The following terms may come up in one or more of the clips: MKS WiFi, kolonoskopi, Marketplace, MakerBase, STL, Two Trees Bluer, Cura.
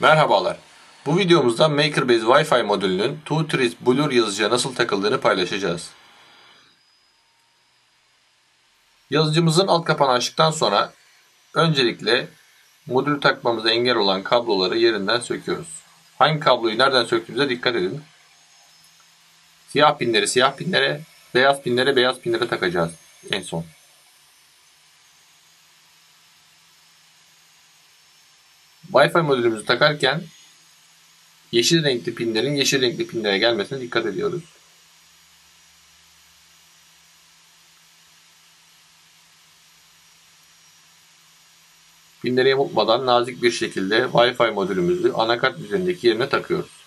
Merhabalar. Bu videomuzda MakerBase WiFi modülünün Two Trees Bluer yazıcıya nasıl takıldığını paylaşacağız. Yazıcımızın alt kapağını açtıktan sonra öncelikle modülü takmamıza engel olan kabloları yerinden söküyoruz. Hangi kabloyu nereden söktüğümüze dikkat edin. Siyah pinleri siyah pinlere, beyaz pinleri beyaz pinlere takacağız en son. Wi-Fi modülümüzü takarken yeşil renkli pinlerin yeşil renkli pinlere gelmesine dikkat ediyoruz. Pinleri yamultmadan nazik bir şekilde Wi-Fi modülümüzü anakart üzerindeki yerine takıyoruz.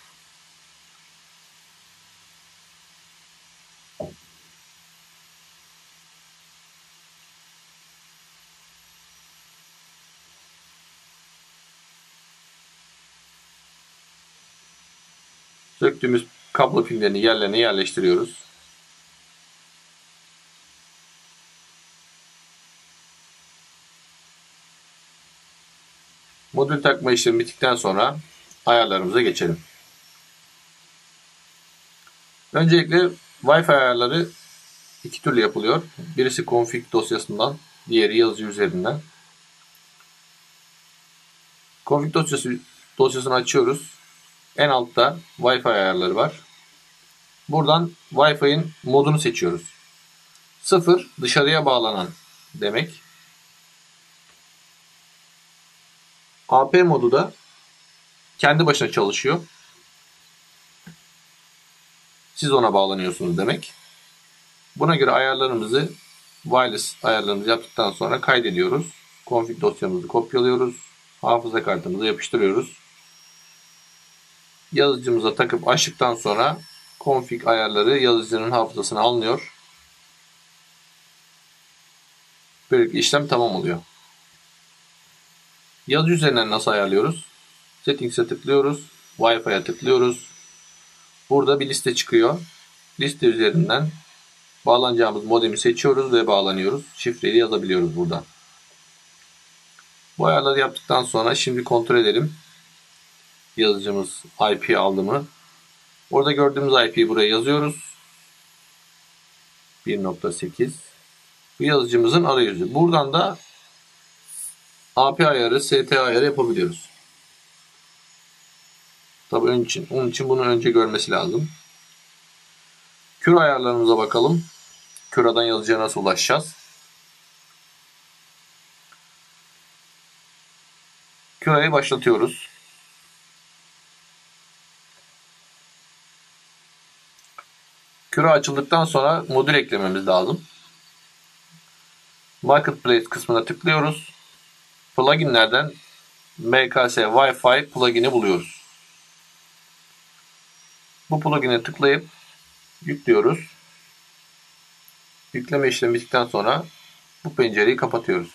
Söktüğümüz kablo pinlerini yerlerine yerleştiriyoruz. Modül takma işlemi bittikten sonra ayarlarımıza geçelim. Öncelikle Wi-Fi ayarları iki türlü yapılıyor. Birisi config dosyasından, diğeri yazıcı üzerinden. Config dosyasını açıyoruz. En altta Wi-Fi ayarları var. Buradan Wi-Fi'nin modunu seçiyoruz. 0 dışarıya bağlanan demek. AP modu da kendi başına çalışıyor. Siz ona bağlanıyorsunuz demek. Buna göre ayarlarımızı, wireless ayarlarımızı yaptıktan sonra kaydediyoruz. Config dosyamızı kopyalıyoruz. Hafıza kartımıza yapıştırıyoruz. Yazıcımıza takıp açtıktan sonra config ayarları yazıcının hafızasına alınıyor. Böylelikle işlem tamam oluyor. Yazıcı üzerinden nasıl ayarlıyoruz? Settings'e tıklıyoruz. Wi-Fi'ye tıklıyoruz. Burada bir liste çıkıyor. Liste üzerinden bağlanacağımız modemi seçiyoruz ve bağlanıyoruz. Şifreyi yazabiliyoruz buradan. Bu ayarları yaptıktan sonra şimdi kontrol edelim. Yazıcımız IP aldı mı? Orada gördüğümüz IP'yi buraya yazıyoruz. 1.8. Bu yazıcımızın arayüzü. Buradan da AP ayarı, ST ayarı yapabiliyoruz. Tabii onun için bunu önce görmesi lazım. Cura ayarlarımıza bakalım. Cura'dan yazıcıya nasıl ulaşacağız? Cura'yı başlatıyoruz. Cura açıldıktan sonra modül eklememiz lazım. Marketplace kısmına tıklıyoruz. Pluginlerden MKS WiFi plugin'i buluyoruz. Bu plugin'e tıklayıp yüklüyoruz. Yükleme işlemi bittikten sonra bu pencereyi kapatıyoruz.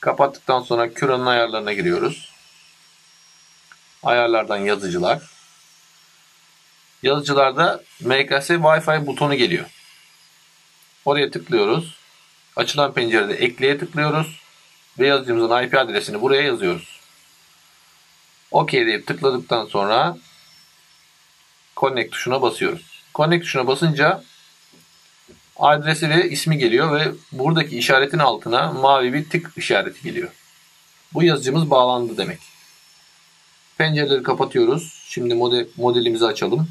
Kapattıktan sonra Cura'nın ayarlarına giriyoruz. Ayarlardan yazıcılar. Yazıcılarda MKS WiFi butonu geliyor. Oraya tıklıyoruz. Açılan pencerede ekleye tıklıyoruz. Ve yazıcımızın IP adresini buraya yazıyoruz. OK deyip tıkladıktan sonra Connect tuşuna basıyoruz. Connect tuşuna basınca adresi ve ismi geliyor ve buradaki işaretin altına mavi bir tık işareti geliyor. Bu yazıcımız bağlandı demek. Pencereleri kapatıyoruz. Şimdi modelimizi açalım.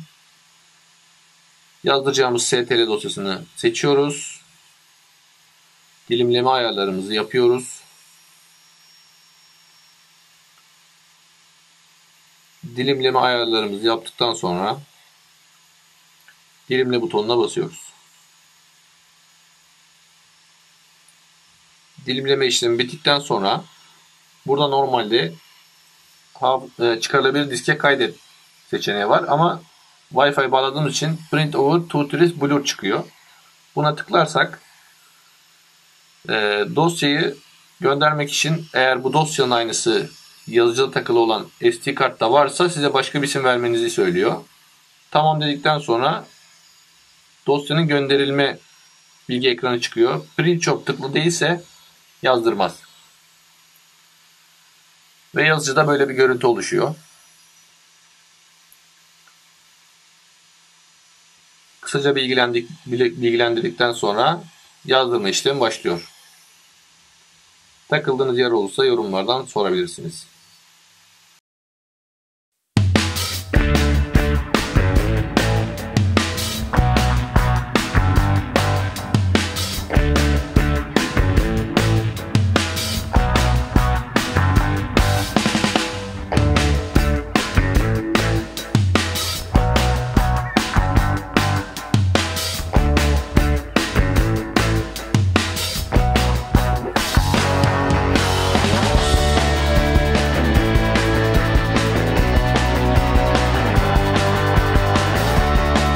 Yazdıracağımız STL dosyasını seçiyoruz. Dilimleme ayarlarımızı yapıyoruz. Dilimleme ayarlarımızı yaptıktan sonra dilimle butonuna basıyoruz. Dilimleme işlemi bittikten sonra burada normalde çıkarılabilir diske kaydet seçeneği var ama Wi-Fi bağladığımız için Print Over Two Trees Bluer çıkıyor. Buna tıklarsak dosyayı göndermek için eğer bu dosyanın aynısı yazıcıda takılı olan SD kartta varsa size başka bir isim vermenizi söylüyor. Tamam dedikten sonra dosyanın gönderilme bilgi ekranı çıkıyor. Print Shop tıklı değilse yazdırmaz. Ve yazıcıda böyle bir görüntü oluşuyor. Kısaca bilgilendirdikten sonra yazdırma işlemi başlıyor. Takıldığınız yer olursa yorumlardan sorabilirsiniz.